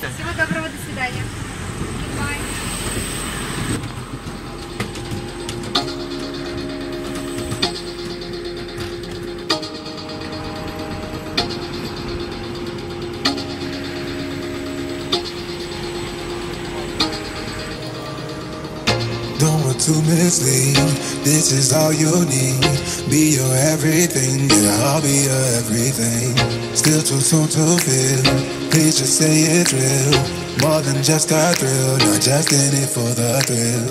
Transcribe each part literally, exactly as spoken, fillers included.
пожалуйста. Всего доброго, до свидания. To mislead, this is all you need. Be your everything, yeah, I'll be your everything. Still too soon to feel, please just say it's real. More than just a thrill, not just in it for the thrill.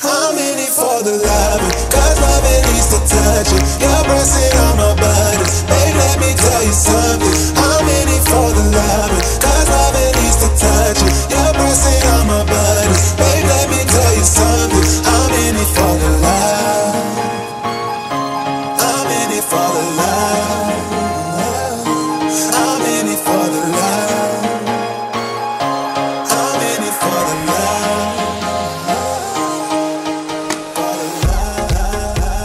I'm in it for the loving, cause love it needs to touch it. You're pressing on my buttons, babe, let me tell you something. I'm in it for the loving, cause love it needs to touch it. You're pressing on my buttons, babe, let me tell you something. I'm in it for the love. I'm in it for the love. I'm in it for the love. I'm in it for the love. For the love.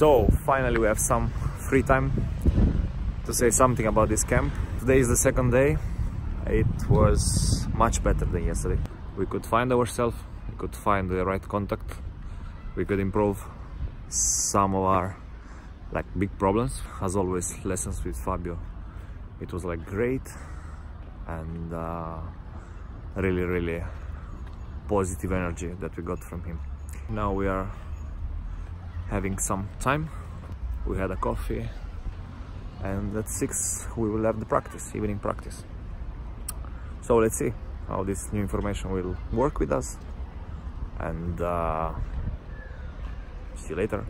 So finally we have some free time to say something about this camp. Today is the second day. It was much better than yesterday. We could find ourselves, we could find the right contact, we could improve some of our like big problems. As always, lessons with Fabio, it was like great and uh, really really positive energy that we got from him. Now we are having some time, we had a coffee, and at six we will have the practice, evening practice. So let's see how this new information will work with us, and uh, see you later.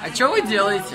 А что вы делаете?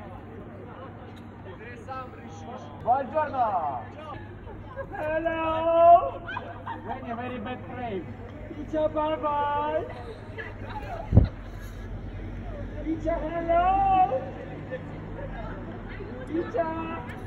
Buongiorno! Hello! Very, very bad crave. It's a bye-bye! It's a hello! It's a...